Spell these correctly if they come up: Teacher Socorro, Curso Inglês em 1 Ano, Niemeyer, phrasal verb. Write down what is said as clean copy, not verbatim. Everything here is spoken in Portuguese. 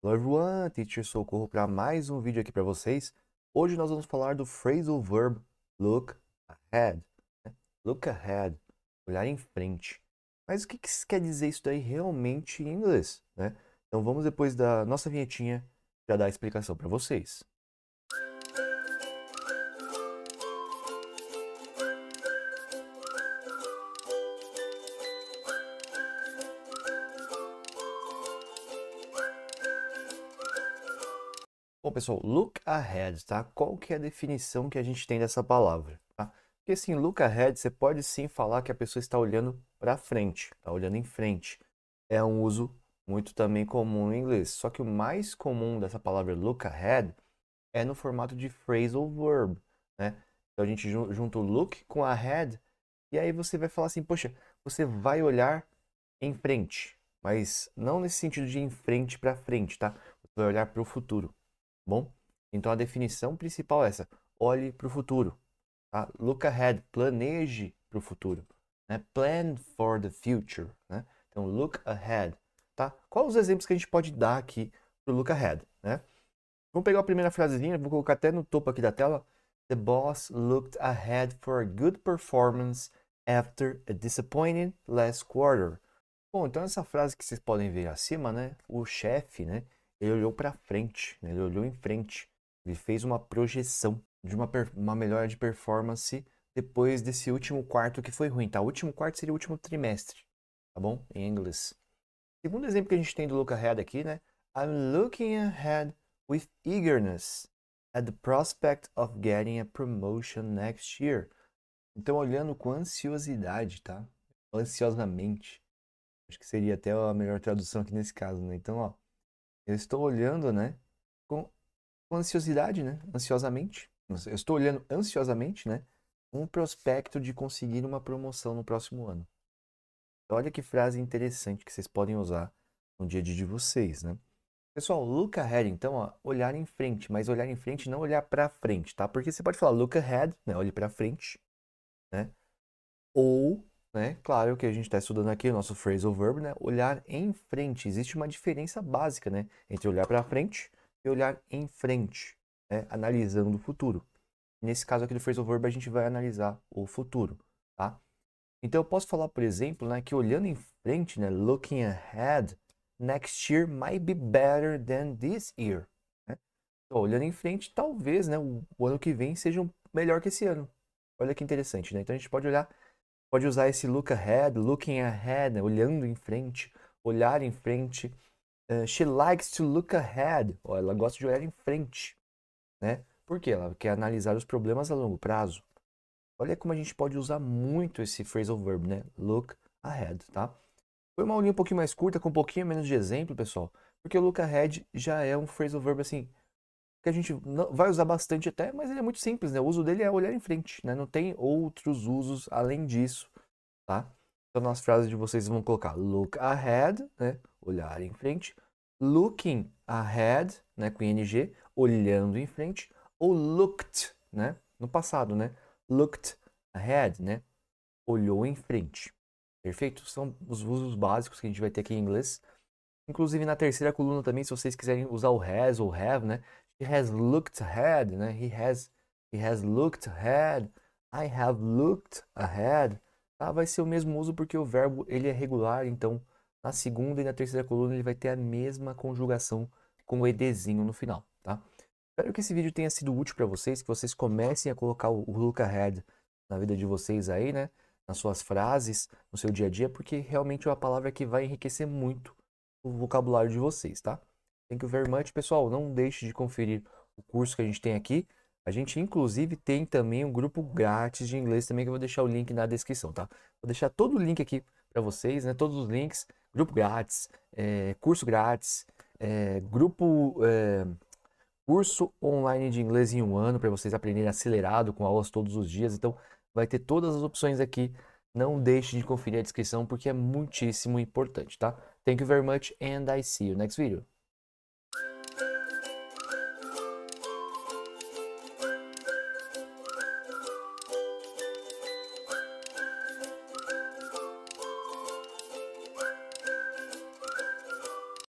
Hello everyone, Teacher Socorro para mais um vídeo aqui para vocês. Hoje nós vamos falar do phrasal verb look ahead. Look ahead, olhar em frente. Mas o que quer dizer isso daí realmente em inglês, né? Então vamos, depois da nossa vinhetinha, já dar a explicação para vocês. Bom, pessoal, look ahead, tá? Qual que é a definição que a gente tem dessa palavra, tá? Porque, assim, look ahead, você pode sim falar que a pessoa está olhando para frente, tá olhando em frente. É um uso muito também comum no inglês. Só que o mais comum dessa palavra look ahead é no formato de phrasal verb, né? Então, a gente junta o look com ahead e aí você vai falar assim, poxa, você vai olhar em frente. Mas não nesse sentido de em frente para frente, tá? Você vai olhar para o futuro. Bom, então a definição principal é essa, olhe para o futuro, tá? Look ahead, planeje para o futuro, né? Plan for the future, né? Então, look ahead, tá? Quais os exemplos que a gente pode dar aqui para o look ahead, né? Vamos pegar a primeira frasezinha, vou colocar até no topo aqui da tela. The boss looked ahead for a good performance after a disappointing last quarter. Bom, então essa frase que vocês podem ver acima, né? O chefe, né? Ele olhou para frente, né? Ele olhou em frente. Ele fez uma projeção de uma melhora de performance depois desse último quarto que foi ruim, tá? O último quarto seria o último trimestre, tá bom? Em inglês. Segundo exemplo que a gente tem do look ahead aqui, né? I'm looking ahead with eagerness at the prospect of getting a promotion next year. Então, olhando com ansiosidade, tá? Ansiosamente. Acho que seria até a melhor tradução aqui nesse caso, né? Então, ó. Eu estou olhando, né, com ansiosidade, né, ansiosamente. Eu estou olhando ansiosamente, né, um prospecto de conseguir uma promoção no próximo ano. Então, olha que frase interessante que vocês podem usar no dia a dia de vocês, né. Pessoal, look ahead, então, ó, olhar em frente, mas olhar em frente, não olhar para frente, tá? Porque você pode falar look ahead, né, olhe para frente, né, ou... Né? Claro que a gente está estudando aqui o nosso phrasal verb, né? Olhar em frente. Existe uma diferença básica, né? Entre olhar para frente e olhar em frente, né? Analisando o futuro. Nesse caso aqui do phrasal verb, a gente vai analisar o futuro, tá? Então, eu posso falar, por exemplo, né, que olhando em frente, né? Looking ahead, next year might be better than this year, né? Então, olhando em frente, talvez, né, o ano que vem seja melhor que esse ano. Olha que interessante, né? Então, a gente pode usar esse look ahead, looking ahead, né? Olhando em frente, olhar em frente. She likes to look ahead. Oh, ela gosta de olhar em frente, né? Por quê? Ela quer analisar os problemas a longo prazo. Olha como a gente pode usar muito esse phrasal verb, né? Look ahead, tá? Foi uma aulinha um pouquinho mais curta, com um pouquinho menos de exemplo, pessoal. Porque o look ahead já é um phrasal verb, assim, que a gente vai usar bastante até, mas ele é muito simples, né? O uso dele é olhar em frente, né? Não tem outros usos além disso, tá? Então, nas frases de vocês vão colocar look ahead, né? Olhar em frente. Looking ahead, né? Com ing, olhando em frente. Ou looked, né? No passado, né? Looked ahead, né? Olhou em frente. Perfeito? São os usos básicos que a gente vai ter aqui em inglês. Inclusive, na terceira coluna também, se vocês quiserem usar o has ou have, né? He has looked ahead, né? He has looked ahead. I have looked ahead. Tá? Vai ser o mesmo uso porque o verbo ele é regular, então na segunda e na terceira coluna ele vai ter a mesma conjugação com o edzinho no final, tá? Espero que esse vídeo tenha sido útil para vocês, que vocês comecem a colocar o look ahead na vida de vocês aí, né? Nas suas frases, no seu dia a dia, porque realmente é uma palavra que vai enriquecer muito o vocabulário de vocês, tá? Thank you very much, pessoal. Não deixe de conferir o curso que a gente tem aqui. A gente, inclusive, tem também um grupo grátis de inglês também, que eu vou deixar o link na descrição, tá? Vou deixar todo o link aqui para vocês, né? Todos os links. Grupo grátis, curso grátis, curso online de inglês em um ano, para vocês aprenderem acelerado, com aulas todos os dias. Então, vai ter todas as opções aqui. Não deixe de conferir a descrição, porque é muitíssimo importante, tá? Thank you very much and I see you next video.